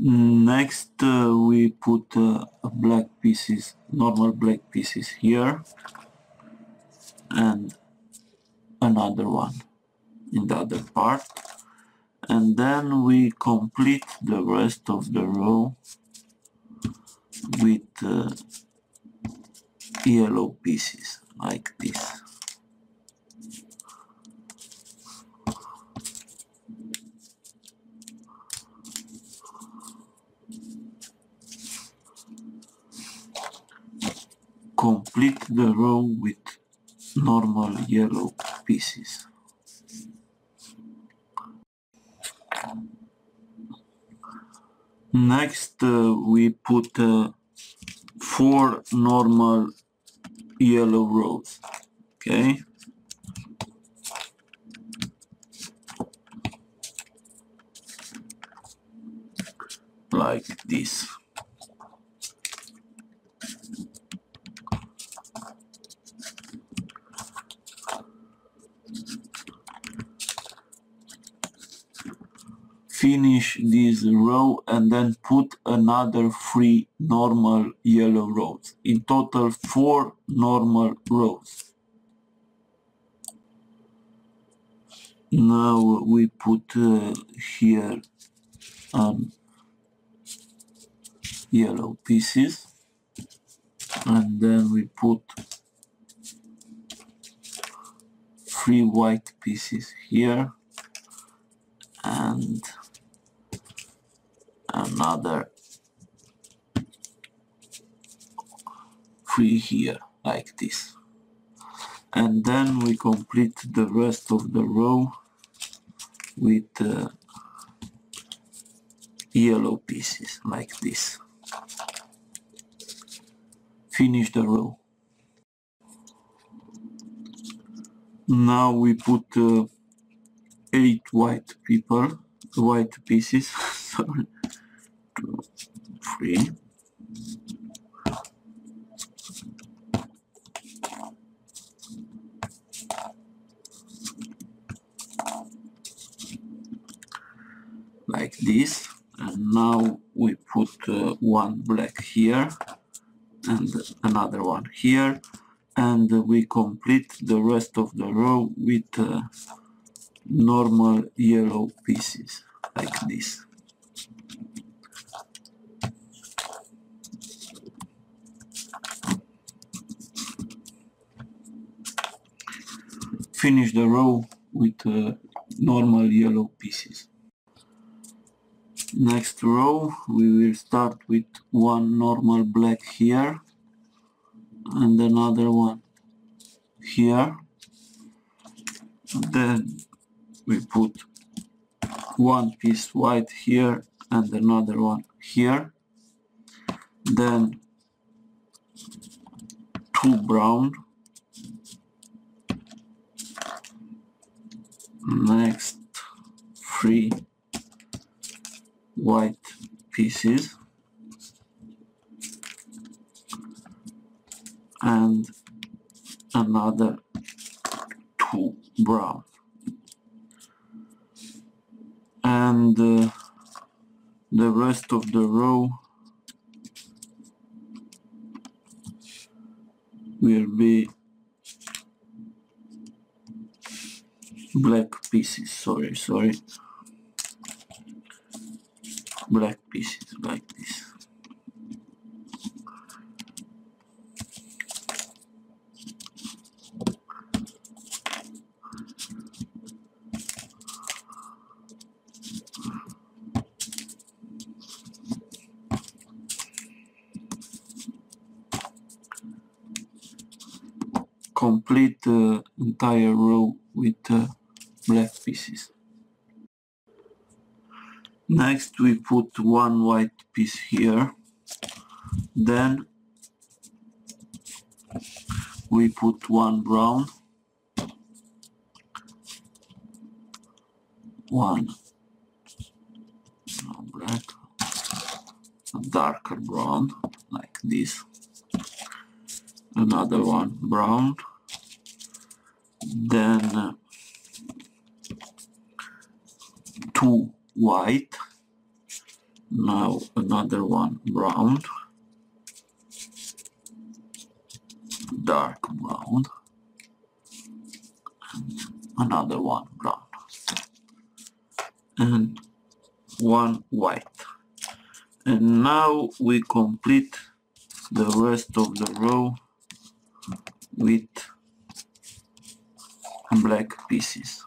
Next we put black pieces, normal black pieces here, and another one in the other part, and then we complete the rest of the row with yellow pieces like this. Complete the row with normal yellow pieces. Next we put 4 normal yellow rows, okay? Like this. Finish this row and then put another 3 normal yellow rows. In total 4 normal rows. Now we put here yellow pieces, and then we put 3 white pieces here and another 3 here like this, and then we complete the rest of the row with yellow pieces like this. Finish the row. Now we put 8 white pieces, sorry. 2, 3. Like this, and now we put 1 black here and another 1 here, and we complete the rest of the row with normal yellow pieces like this. Finish the row with normal yellow pieces. Next row we will start with 1 normal black here and another 1 here, then we put 1 piece white here and another 1 here, then 2 brown, next 3 white pieces and another 2 brown. And the rest of the row will be black pieces, sorry, black pieces like this. Complete the entire row with black pieces. Next we put 1 white piece here, then we put 1 brown, 1 black, a darker brown like this, another 1 brown, then 2 white, Now another one brown, dark brown, and another one brown, and one white. And now we complete the rest of the row with black pieces.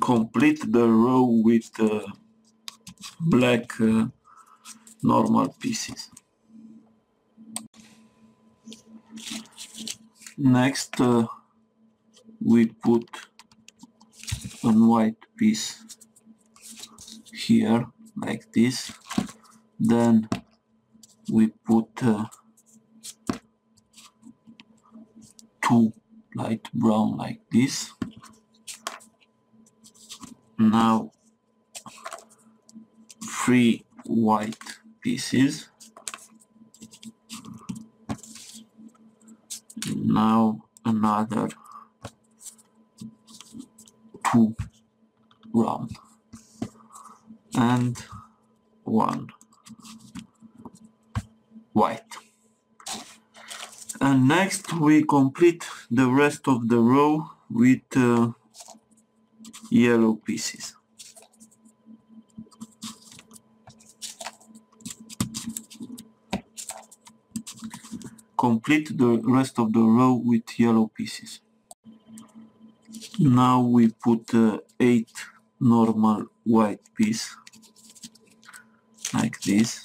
Complete the row with black normal pieces. Next we put a white piece here like this, then we put two light brown like this. Now 3 white pieces. Now another 2 brown and 1 white. And next we complete the rest of the row with yellow pieces. Complete the rest of the row with yellow pieces. Now we put 8 normal white pieces like this.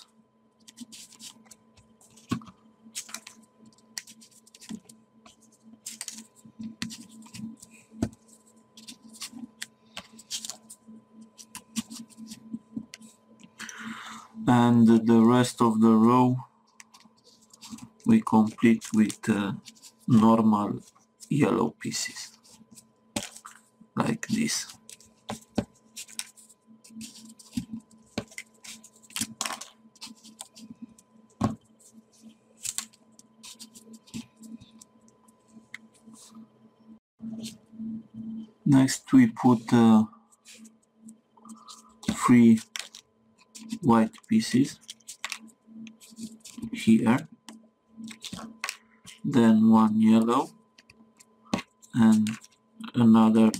And the rest of the row we complete with normal yellow pieces, like this. Next we put 3 white pieces here, then 1 yellow and another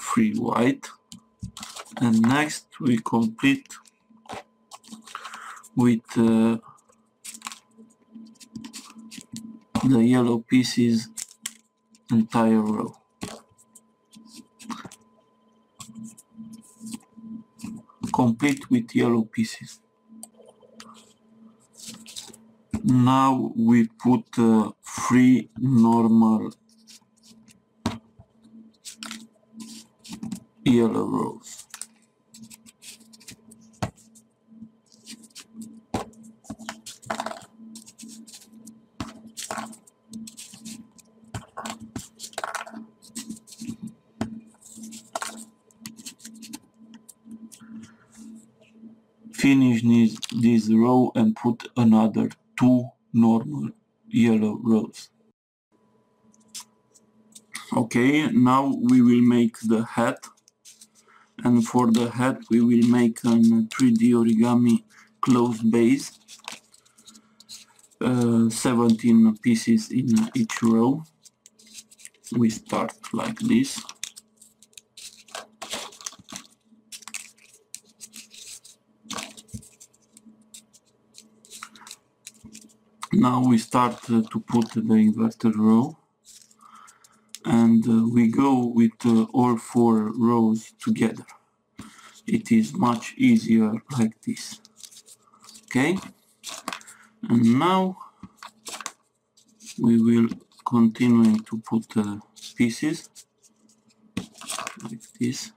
3 white. And next we complete with the yellow pieces entire row. Complete with yellow pieces. Now we put 3 normal yellow rows. Finish this row and put another 2 normal yellow rows. Okay, now we will make the hat, and for the hat we will make a 3D origami closed base, 17 pieces in each row. We start like this. Now we start to put the inverted row, and we go with all 4 rows together. It is much easier like this. Okay? And now we will continue to put pieces like this.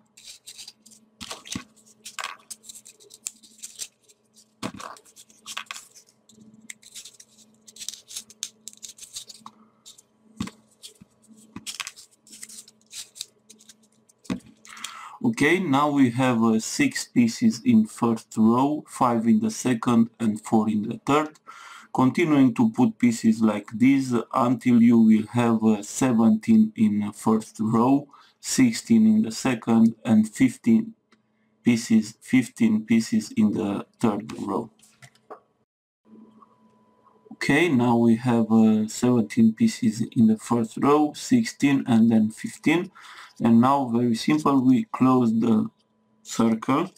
Okay, now we have 6 pieces in first row, 5 in the second and 4 in the third. Continuing to put pieces like this until you will have 17 in the first row, 16 in the second and 15 pieces in the third row. Okay, now we have 17 pieces in the first row, 16 and then 15. And now, very simple, we close the circle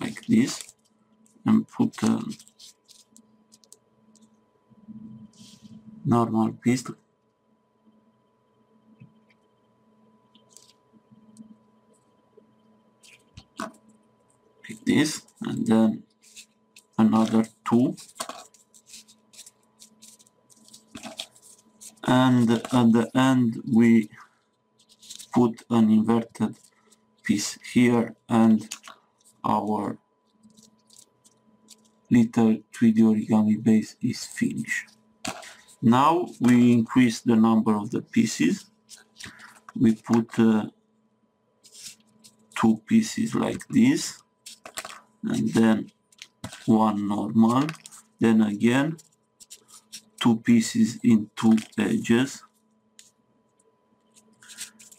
like this and put a normal piece. Like this, and then another 2. And at the end we put an inverted piece here and our little 3D origami base is finished. Now we increase the number of the pieces. We put 2 pieces like this and then 1 normal, then again 2 pieces in 2 edges.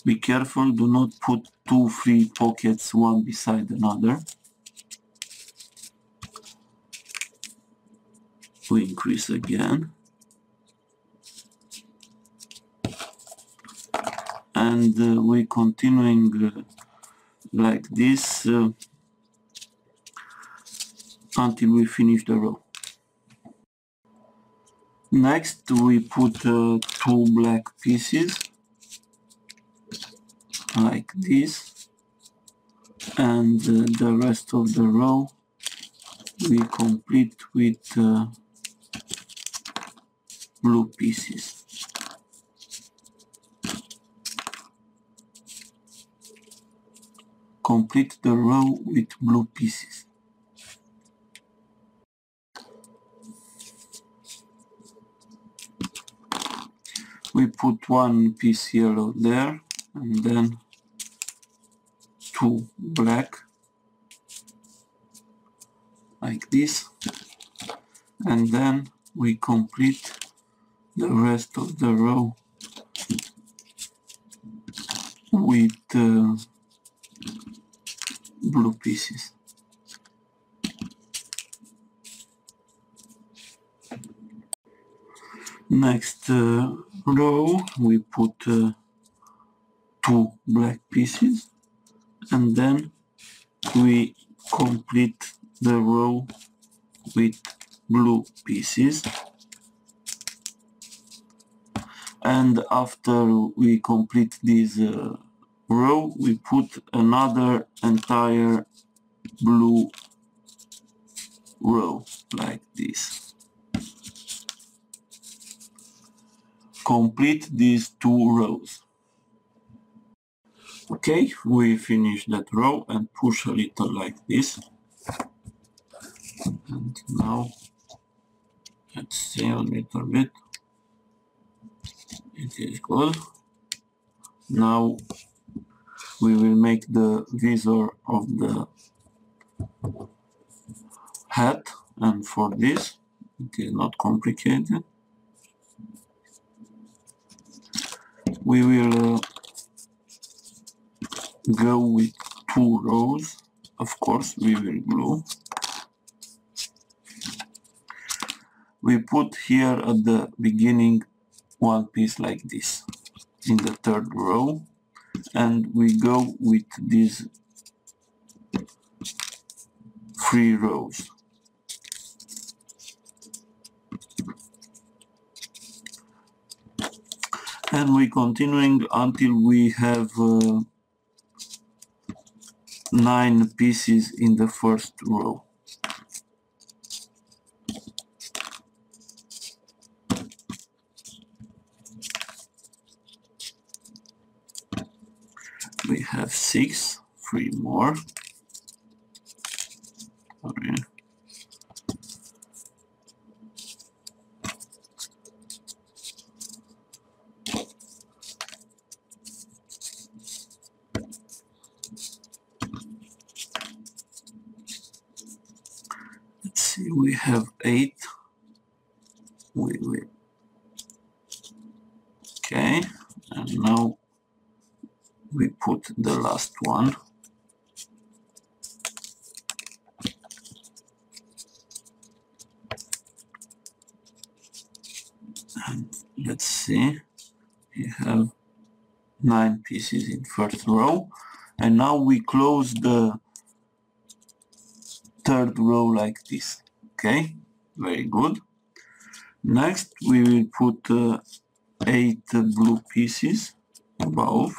Be careful, do not put 2-3 pockets one beside another. We increase again. And we continuing like this until we finish the row. Next we put 2 black pieces like this, and the rest of the row we complete with blue pieces. Complete the row with blue pieces. We put 1 piece yellow there and then 2 black like this, and then we complete the rest of the row with blue pieces. Next row we put 2 black pieces and then we complete the row with blue pieces. And after we complete this row we put another entire blue row like this. Complete these 2 rows. Okay, we finish that row and push a little like this. And now, let's see a little bit. It is good. Now we will make the visor of the hat, and for this, it is not complicated. We will go with 2 rows, of course we will glue. We put here at the beginning 1 piece like this in the third row, and we go with these 3 rows. And we continuing until we have 9 pieces in the first row. We have 6, 3 more. Okay. we have 8. Wait. Okay, and now we put the last one. And let's see, we have 9 pieces in first row, and now we close the third row like this. Okay, very good. Next we will put 8 blue pieces above.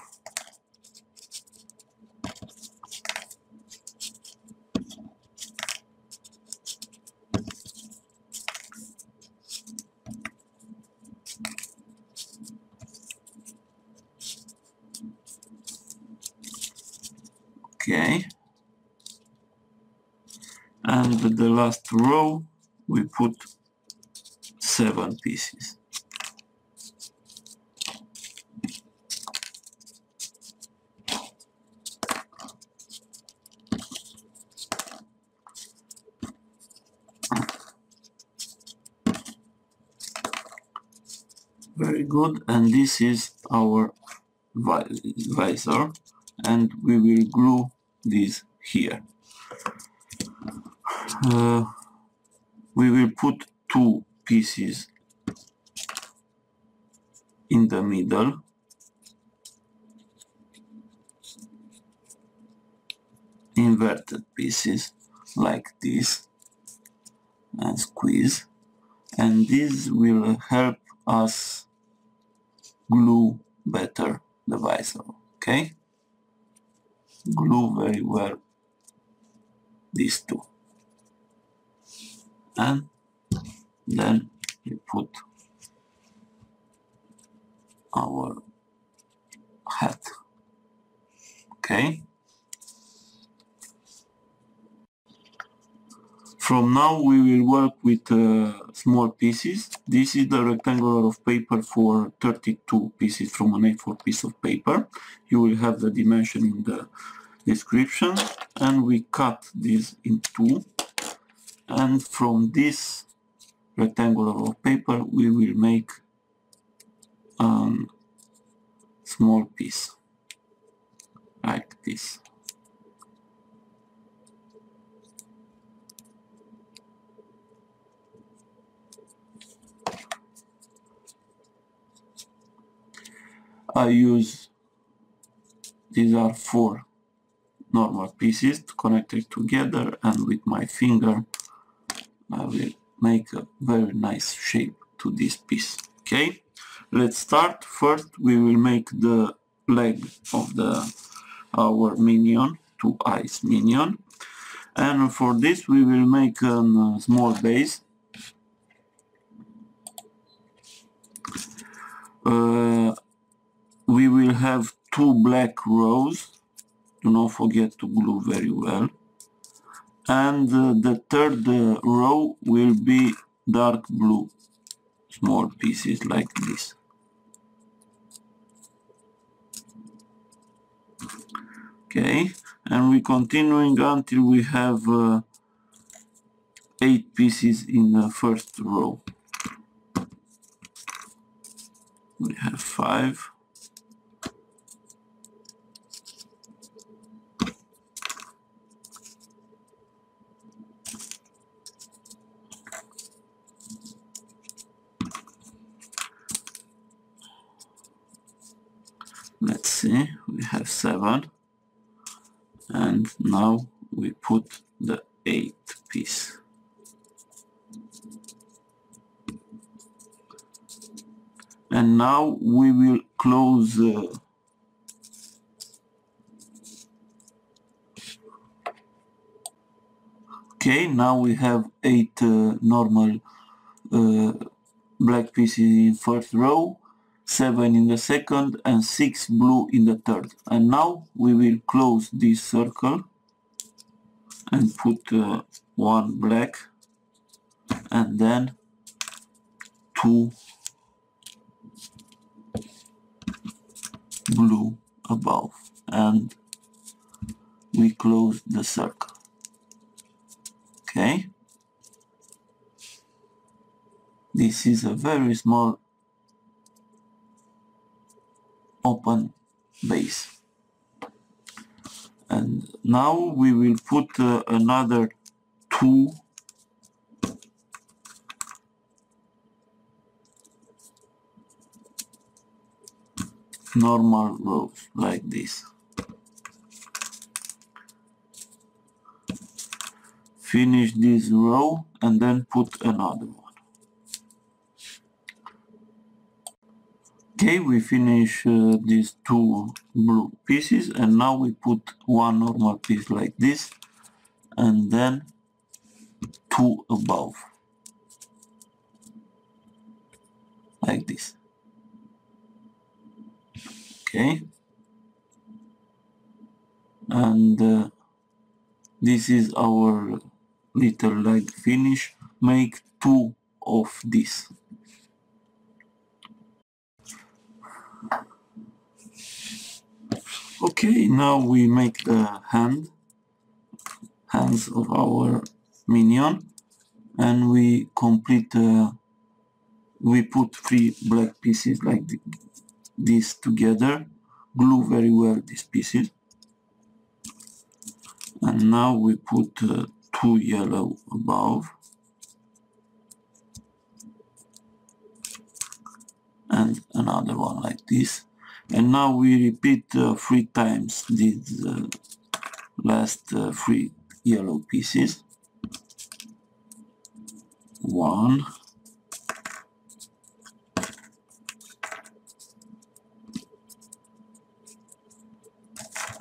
Okay, and the last row we put 7 pieces. Very good, and this is our visor, and we will glue this here. We will put 2 pieces in the middle. Inverted pieces like this, and squeeze, and this will help us glue better the visor. Okay? Glue very well these 2, and then we put our hat. Okay, from now we will work with small pieces. This is the rectangular of paper for 32 pieces from an A4 piece of paper. You will have the dimension in the description, and we cut this in 2, and from this rectangular of paper we will make a small piece like this. These are 4 normal pieces connected together, and with my finger I will make a very nice shape to this piece. Okay, let's start. First we will make the leg of our minion, 2 eyes minion, and for this we will make a small base. We will have 2 black rows, do not forget to glue very well, and the third row will be dark blue, small pieces like this. Okay, and we continuing until we have 8 pieces in the first row. We have 5. Let's see, we have 7, and now we put the 8th piece. And now we will close okay, now we have 8 normal black pieces in first row, 7 in the second, and 6 blue in the third. And now we will close this circle and put 1 black, and then 2 blue above, and we close the circle. Okay, This is a very small open base. And now we will put another two normal rows like this. Finish this row and then put another one. Okay, we finish these two blue pieces, and now we put one normal piece like this and then two above like this. Okay, and this is our little like finish. Make two of this. Okay, now we make the hands of our minion, and we complete. We put three black pieces like this together. Glue very well these pieces, and now we put two yellow above, and another one like this. And now we repeat three times these last three yellow pieces. 1,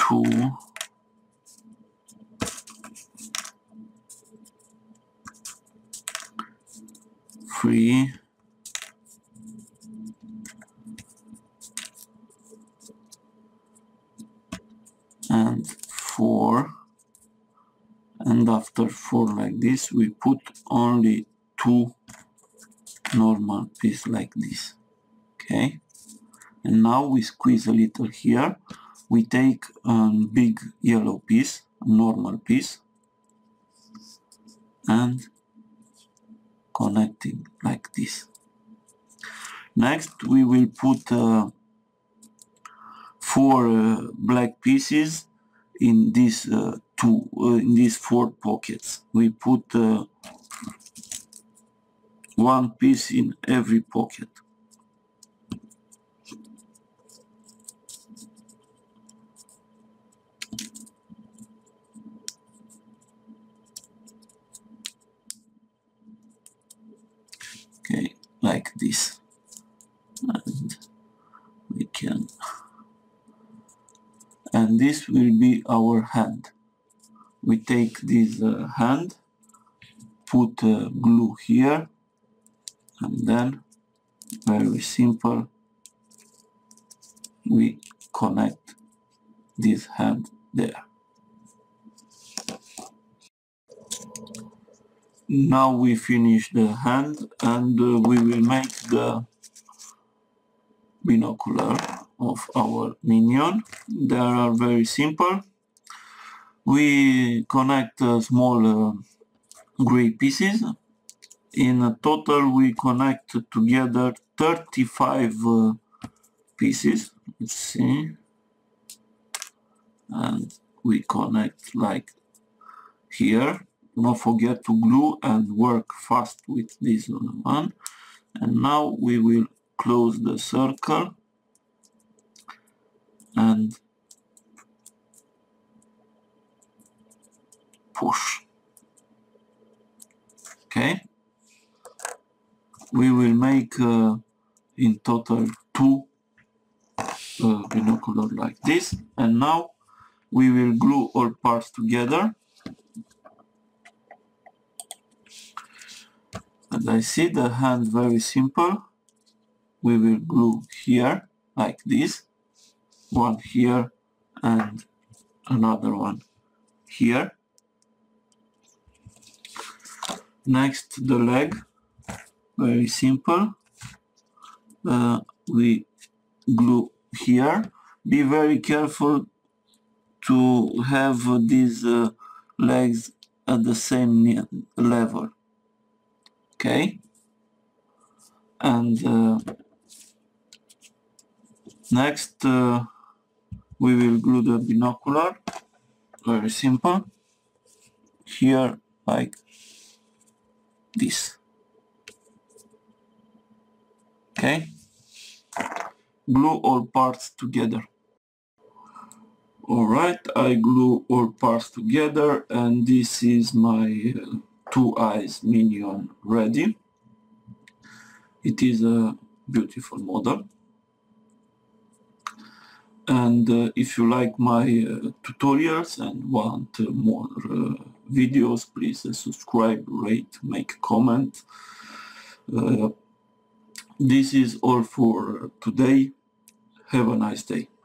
2, 3, and 4, and after 4 like this we put only two normal pieces like this. Okay, and now we squeeze a little here. We take a big yellow piece, normal piece, and connecting like this. Next we will put four black pieces in these four pockets. We put one piece in every pocket. Okay, like this, and we can, and this will be our hand. We take this hand, put glue here, and then very simple we connect this hand there. Now we finish the hand, and we will make the binocular of our minion. They are very simple. We connect small gray pieces. In a total we connect together 35 pieces. Let's see. And we connect like here. Don't forget to glue and work fast with this one. And now we will close the circle and push. Okay, we will make in total two binocular like this. And now we will glue all parts together. And I see the hand very simple. We will glue here like this, one here and another one here. Next the leg, very simple. We glue here. Be very careful to have these legs at the same level. Okay, And next we will glue the binocular, very simple, here like this. Okay, glue all parts together. Alright, I glue all parts together, and this is my two eyes Minion ready. It is a beautiful model. And if you like my tutorials and want more videos, please subscribe, rate, make comment. This is all for today. Have a nice day.